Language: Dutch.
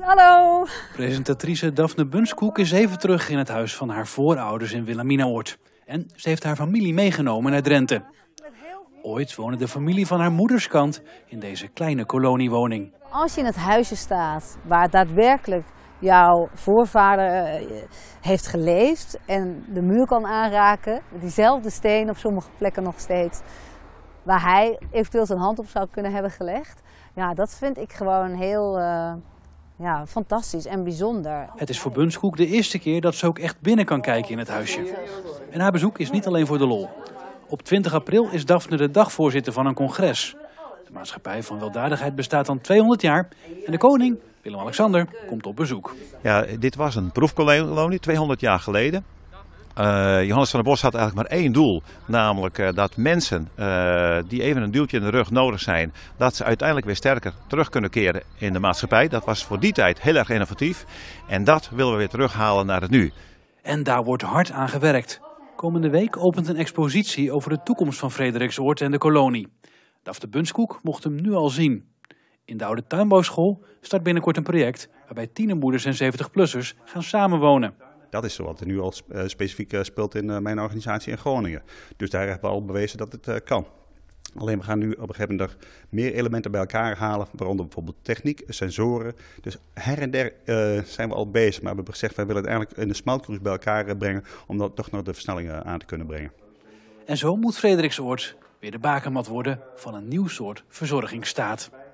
Hallo! Presentatrice Daphne Bunskoek is even terug in het huis van haar voorouders in Wilhelminaoord. En ze heeft haar familie meegenomen naar Drenthe. Ooit woonde de familie van haar moederskant in deze kleine koloniewoning. Als je in het huisje staat waar daadwerkelijk jouw voorvader heeft geleefd en de muur kan aanraken, diezelfde steen op sommige plekken nog steeds, waar hij eventueel zijn hand op zou kunnen hebben gelegd. Ja, dat vind ik gewoon heel fantastisch en bijzonder. Het is voor Bunskoek de eerste keer dat ze ook echt binnen kan kijken in het huisje. En haar bezoek is niet alleen voor de lol. Op 20 april is Daphne de dagvoorzitter van een congres. De Maatschappij van Weldadigheid bestaat al 200 jaar en de koning, Willem-Alexander, komt op bezoek. Ja, dit was een proefkolonie 200 jaar geleden. Johannes van der Bosch had eigenlijk maar één doel, namelijk dat mensen die even een duwtje in de rug nodig zijn, dat ze uiteindelijk weer sterker terug kunnen keren in de maatschappij. Dat was voor die tijd heel erg innovatief en dat willen we weer terughalen naar het nu. En daar wordt hard aan gewerkt. Komende week opent een expositie over de toekomst van Frederiksoord en de kolonie. Daphne Bunskoek mocht hem nu al zien. In de oude tuinbouwschool start binnenkort een project waarbij tienermoeders en 70-plussers gaan samenwonen. Dat is wat er nu al specifiek speelt in mijn organisatie in Groningen. Dus daar hebben we al bewezen dat het kan. Alleen we gaan nu op een gegeven moment meer elementen bij elkaar halen, waaronder bijvoorbeeld techniek, sensoren. Dus her en der zijn we al bezig, maar we hebben gezegd wij willen het eigenlijk in de smeltkroes bij elkaar brengen om dat toch nog de versnelling aan te kunnen brengen. En zo moet Frederiksoord weer de bakermat worden van een nieuw soort verzorgingsstaat.